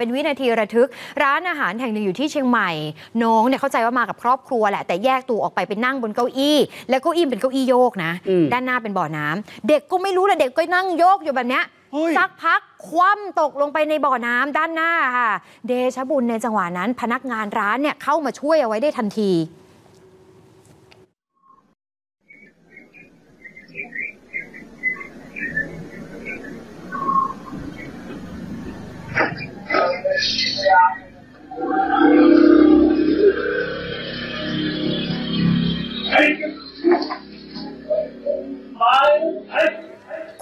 เป็นวินาทีระทึกร้านอาหารแห่งหนึ่งอยู่ที่เชียงใหม่น้องเนี่ยเข้าใจว่ามากับครอบครัวแหละแต่แยกตัวออกไปไปนั่งบนเก้าอี้แล้วเก้าอี้เป็นเก้าอี้โยกนะด้านหน้าเป็นบ่อน้ำเด็กก็ไม่รู้แหละเด็กก็นั่งโยกอยู่แบบเนี้ยสักพักคว่ำตกลงไปในบ่อน้ำด้านหน้าค่ะเดชบุญในจังหวะนั้นพนักงานร้านเนี่ยเข้ามาช่วยเอาไว้ได้ทันที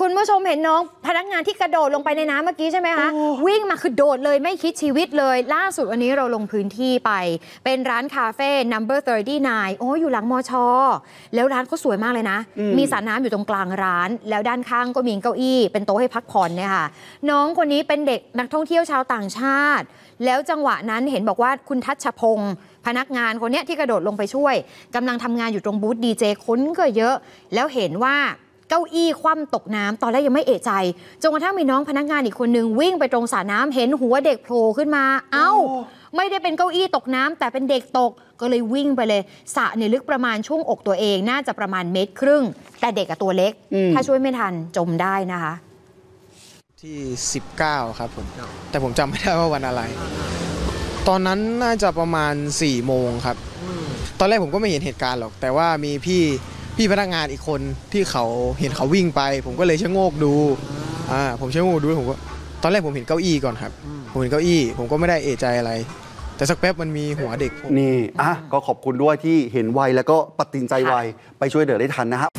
คุณผู้ชมเห็นน้องพนักงานที่กระโดดลงไปในน้ำเมื่อกี้ใช่ไหมคะวิ่งมาคือโดดเลยไม่คิดชีวิตเลยล่าสุดวันนี้เราลงพื้นที่ไปเป็นร้านคาเฟ่ Number 39 โอ้อยู่หลังมช.แล้วร้านเขาสวยมากเลยนะมีสระน้ำอยู่ตรงกลางร้านแล้วด้านข้างก็มีเก้าอี้เป็นโต๊ะให้พักผ่อนเนี่ยค่ะน้องคนนี้เป็นเด็กนักท่องเที่ยวชาวต่างชาติแล้วจังหวะนั้นเห็นบอกว่าคุณทัชพงศ์พนักงานคนนี้ที่กระโดดลงไปช่วยกำลังทำงานอยู่ตรงบูธดีเจคนก็เยอะแล้วเห็นว่าเก้าอี้คว่ำตกน้ำตอนแรกยังไม่เอะใจจนกระทั่งมีน้องพนักงานอีกคนนึงวิ่งไปตรงสระน้ำเห็นหัวเด็กโผล่ขึ้นมาเอ้าไม่ได้เป็นเก้าอี้ตกน้ำแต่เป็นเด็กตกก็เลยวิ่งไปเลยสระเนี่ยลึกประมาณช่วงอกตัวเองน่าจะประมาณเมตรครึ่งแต่เด็กกับตัวเล็กถ้าช่วยไม่ทันจมได้นะคะที่19ครับผมแต่ผมจำไม่ได้ว่าวันอะไรตอนนั้นน่าจะประมาณ4โมงครับตอนแรกผมก็ไม่เห็นเหตุการณ์หรอกแต่ว่ามีพี่พนักงานอีกคนที่เขาเห็นเขาวิ่งไปผมก็เลยชะโงกดูผมชะโงกดูผมก็ตอนแรกผมเห็นเก้าอี้ก่อนครับผมเห็นเก้าอี้ผมก็ไม่ได้เอะใจอะไรแต่สักแป๊บมันมีหัวเด็กนี่ก็ขอบคุณด้วยที่เห็นไวแล้วก็ตัดสินใจไวไปช่วยเหลือได้ทันนะครับ